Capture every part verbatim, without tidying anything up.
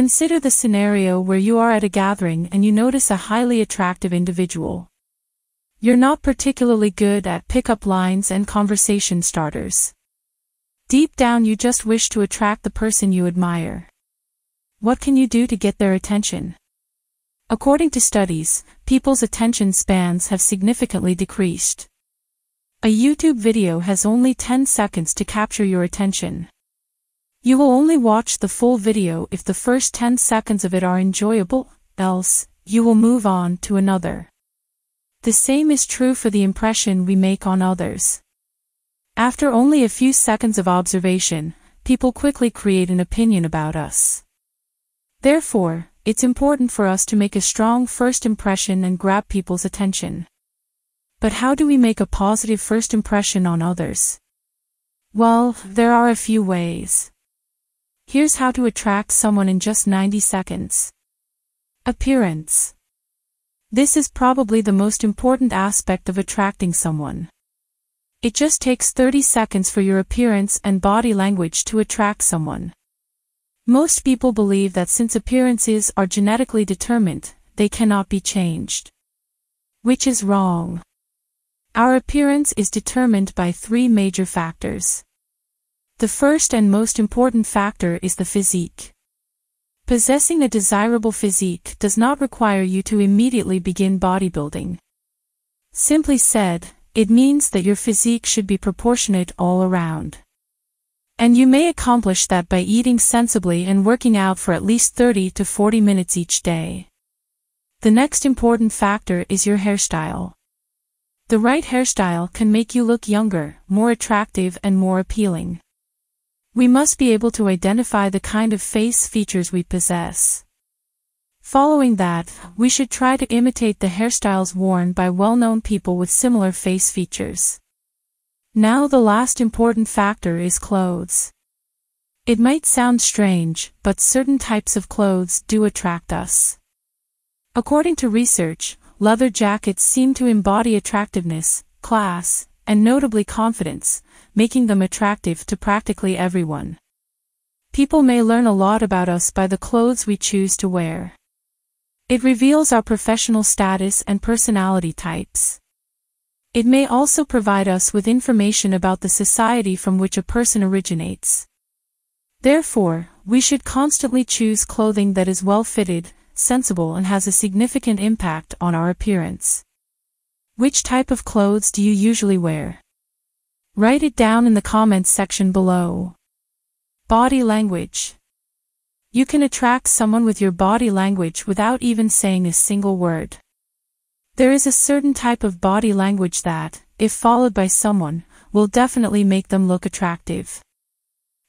Consider the scenario where you are at a gathering and you notice a highly attractive individual. You're not particularly good at pickup lines and conversation starters. Deep down you just wish to attract the person you admire. What can you do to get their attention? According to studies, people's attention spans have significantly decreased. A YouTube video has only ten seconds to capture your attention. You will only watch the full video if the first ten seconds of it are enjoyable, else, you will move on to another. The same is true for the impression we make on others. After only a few seconds of observation, people quickly create an opinion about us. Therefore, it's important for us to make a strong first impression and grab people's attention. But how do we make a positive first impression on others? Well, there are a few ways. Here's how to attract someone in just ninety seconds. Appearance. This is probably the most important aspect of attracting someone. It just takes thirty seconds for your appearance and body language to attract someone. Most people believe that since appearances are genetically determined, they cannot be changed. Which is wrong. Our appearance is determined by three major factors. The first and most important factor is the physique. Possessing a desirable physique does not require you to immediately begin bodybuilding. Simply said, it means that your physique should be proportionate all around. And you may accomplish that by eating sensibly and working out for at least thirty to forty minutes each day. The next important factor is your hairstyle. The right hairstyle can make you look younger, more attractive and more appealing. We must be able to identify the kind of face features we possess. Following that, we should try to imitate the hairstyles worn by well-known people with similar face features. Now the last important factor is clothes. It might sound strange, but certain types of clothes do attract us. According to research, leather jackets seem to embody attractiveness, class, and notably confidence, making them attractive to practically everyone. People may learn a lot about us by the clothes we choose to wear. It reveals our professional status and personality types. It may also provide us with information about the society from which a person originates. Therefore, we should constantly choose clothing that is well-fitted, sensible and has a significant impact on our appearance. Which type of clothes do you usually wear? Write it down in the comments section below. Body language. You can attract someone with your body language without even saying a single word. There is a certain type of body language that, if followed by someone, will definitely make them look attractive.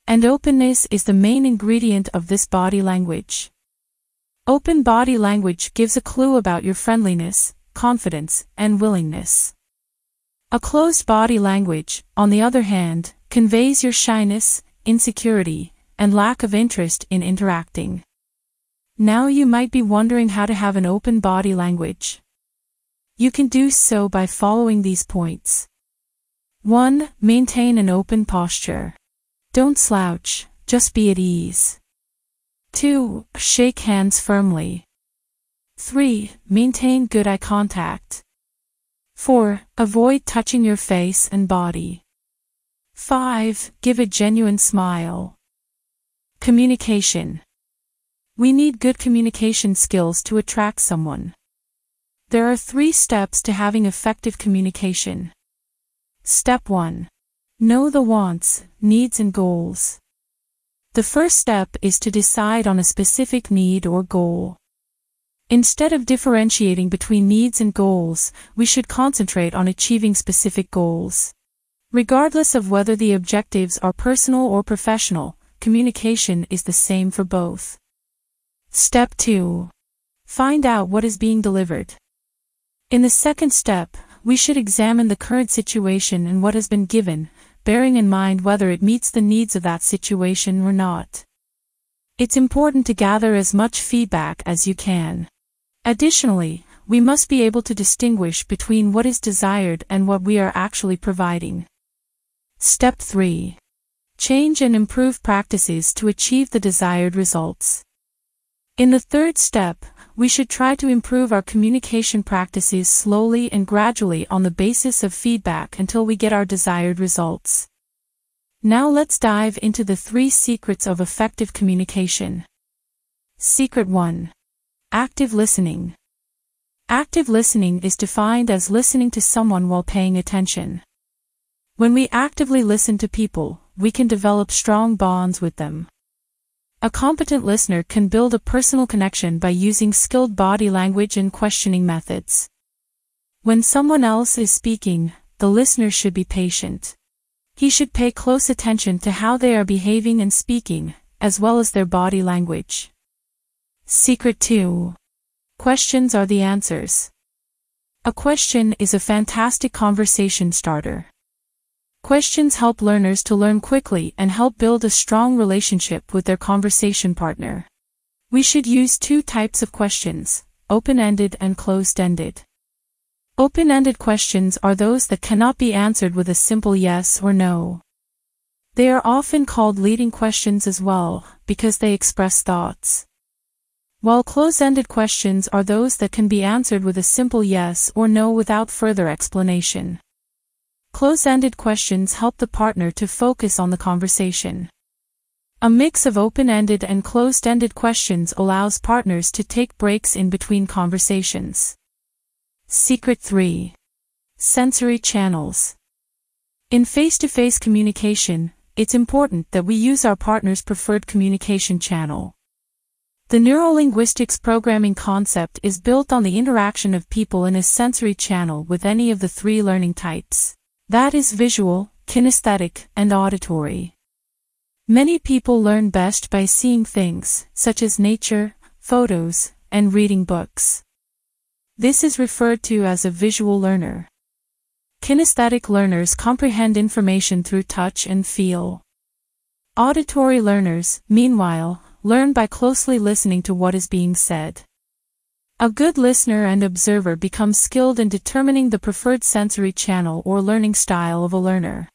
And openness is the main ingredient of this body language. Open body language gives a clue about your friendliness, confidence, and willingness. A closed body language, on the other hand, conveys your shyness, insecurity, and lack of interest in interacting. Now you might be wondering how to have an open body language. You can do so by following these points. one. Maintain an open posture. Don't slouch, just be at ease. two. Shake hands firmly. three. Maintain good eye contact. four. Avoid touching your face and body. five. Give a genuine smile. Communication. We need good communication skills to attract someone. There are three steps to having effective communication. Step one. Know the wants, needs and goals. The first step is to decide on a specific need or goal. Instead of differentiating between needs and goals, we should concentrate on achieving specific goals. Regardless of whether the objectives are personal or professional, communication is the same for both. Step two. Find out what is being delivered. In the second step, we should examine the current situation and what has been given, bearing in mind whether it meets the needs of that situation or not. It's important to gather as much feedback as you can. Additionally, we must be able to distinguish between what is desired and what we are actually providing. Step three. Change and improve practices to achieve the desired results. In the third step, we should try to improve our communication practices slowly and gradually on the basis of feedback until we get our desired results. Now let's dive into the three secrets of effective communication. Secret one. Active listening. Active listening is defined as listening to someone while paying attention. When we actively listen to people, we can develop strong bonds with them. A competent listener can build a personal connection by using skilled body language and questioning methods. When someone else is speaking, the listener should be patient. He should pay close attention to how they are behaving and speaking, as well as their body language. Secret two. Questions are the answers. A question is a fantastic conversation starter. Questions help learners to learn quickly and help build a strong relationship with their conversation partner. We should use two types of questions, open-ended and closed-ended. Open-ended questions are those that cannot be answered with a simple yes or no. They are often called leading questions as well, because they express thoughts. While closed-ended questions are those that can be answered with a simple yes or no without further explanation. Closed-ended questions help the partner to focus on the conversation. A mix of open-ended and closed-ended questions allows partners to take breaks in between conversations. Secret three. Sensory channels. In face-to-face communication, it's important that we use our partner's preferred communication channel. The neuro-linguistics programming concept is built on the interaction of people in a sensory channel with any of the three learning types. That is visual, kinesthetic, and auditory. Many people learn best by seeing things, such as nature, photos, and reading books. This is referred to as a visual learner. Kinesthetic learners comprehend information through touch and feel. Auditory learners, meanwhile, learn by closely listening to what is being said. A good listener and observer becomes skilled in determining the preferred sensory channel or learning style of a learner.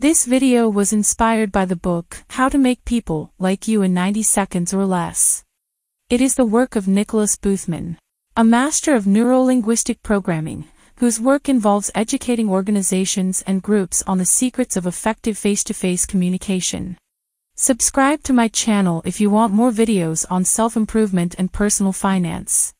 This video was inspired by the book, How to Make People Like You in ninety seconds or Less. It is the work of Nicholas Boothman, a master of neuro-linguistic programming, whose work involves educating organizations and groups on the secrets of effective face-to-face communication. Subscribe to my channel if you want more videos on self-improvement and personal finance.